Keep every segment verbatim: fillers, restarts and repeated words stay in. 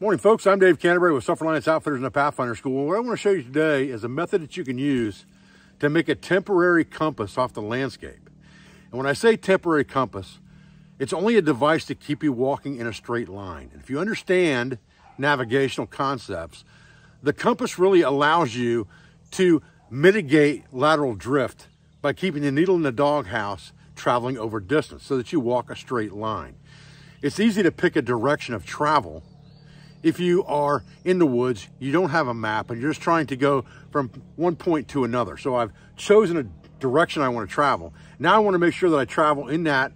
Morning folks, I'm Dave Canterbury with Self Reliance Outfitters and the Pathfinder School. What I want to show you today is a method that you can use to make a temporary compass off the landscape. And when I say temporary compass, it's only a device to keep you walking in a straight line. And if you understand navigational concepts, the compass really allows you to mitigate lateral drift by keeping the needle in the doghouse traveling over distance so that you walk a straight line. It's easy to pick a direction of travel. If you are in the woods, you don't have a map and you're just trying to go from one point to another. So I've chosen a direction I want to travel. Now I want to make sure that I travel in that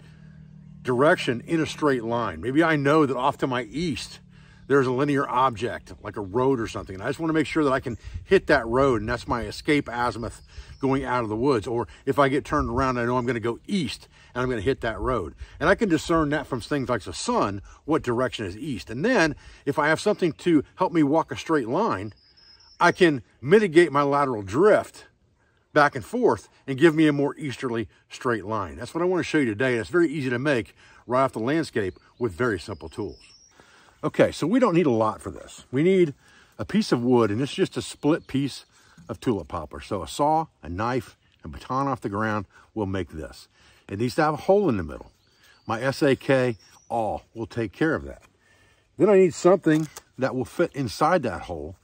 direction in a straight line. Maybe I know that off to my east, there's a linear object like a road or something. And I just want to make sure that I can hit that road, and that's my escape azimuth going out of the woods. Or if I get turned around, I know I'm going to go east and I'm going to hit that road. And I can discern that from things like the sun, what direction is east. And then if I have something to help me walk a straight line, I can mitigate my lateral drift back and forth and give me a more easterly straight line. That's what I want to show you today. And it's very easy to make right off the landscape with very simple tools. Okay, so we don't need a lot for this. We need a piece of wood, and it's just a split piece of tulip poplar. So a saw, a knife, and baton off the ground will make this. It needs to have a hole in the middle. My S A K awl will take care of that. Then I need something that will fit inside that hole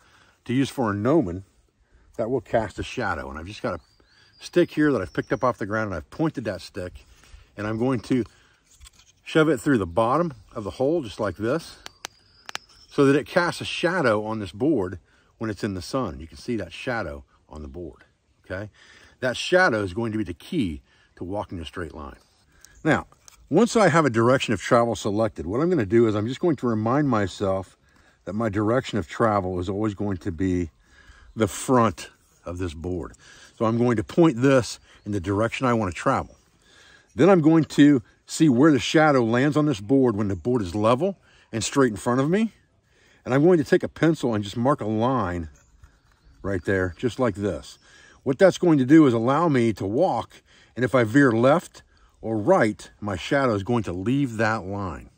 to use for a gnomon that will cast a shadow. And I've just got a stick here that I've picked up off the ground, and I've pointed that stick, and I'm going to shove it through the bottom of the hole just like this, so that it casts a shadow on this board when it's in the sun. You can see that shadow on the board, okay? That shadow is going to be the key to walking a straight line. Now, once I have a direction of travel selected, what I'm gonna do is I'm just going to remind myself that my direction of travel is always going to be the front of this board. So I'm going to point this in the direction I wanna travel. Then I'm going to see where the shadow lands on this board when the board is level and straight in front of me. And I'm going to take a pencil and just mark a line right there, just like this. What that's going to do is allow me to walk, and if I veer left or right, my shadow is going to leave that line.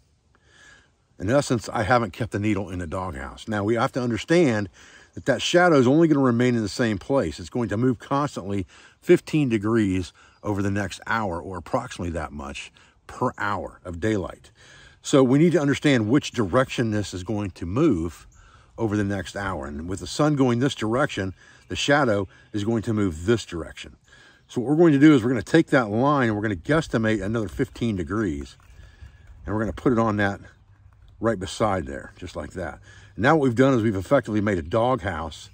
In essence, I haven't kept the needle in the doghouse. Now, we have to understand that that shadow is only going to remain in the same place. It's going to move constantly fifteen degrees over the next hour, or approximately that much per hour of daylight. So we need to understand which direction this is going to move over the next hour. And with the sun going this direction, the shadow is going to move this direction. So what we're going to do is we're going to take that line and we're going to guesstimate another fifteen degrees. And we're going to put it on that right beside there, just like that. And now what we've done is we've effectively made a doghouse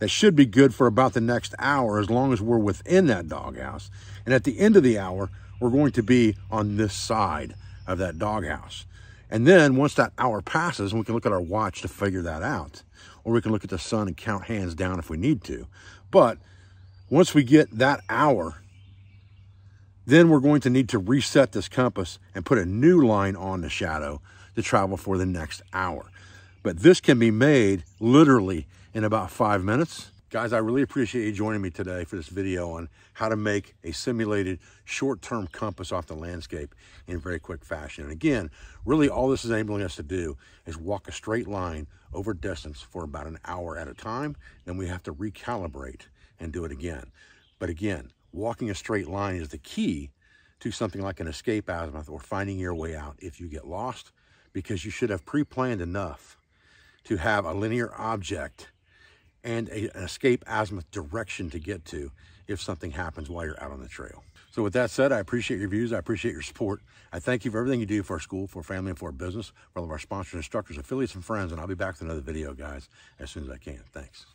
that should be good for about the next hour, as long as we're within that doghouse. And at the end of the hour, we're going to be on this side of that doghouse. And then once that hour passes, we can look at our watch to figure that out, or we can look at the sun and count hands down if we need to. But once we get that hour, then we're going to need to reset this compass and put a new line on the shadow to travel for the next hour. But this can be made literally in about five minutes. Guys, I really appreciate you joining me today for this video on how to make a simulated short-term compass off the landscape in very quick fashion. And again, really all this is enabling us to do is walk a straight line over distance for about an hour at a time. Then we have to recalibrate and do it again. But again, walking a straight line is the key to something like an escape azimuth or finding your way out if you get lost, because you should have pre-planned enough to have a linear object and a, an escape azimuth direction to get to if something happens while you're out on the trail. So with that said, I appreciate your views. I appreciate your support. I thank you for everything you do for our school, for our family, and for our business, for all of our sponsors, instructors, affiliates, and friends. And I'll be back with another video, guys, as soon as I can. Thanks.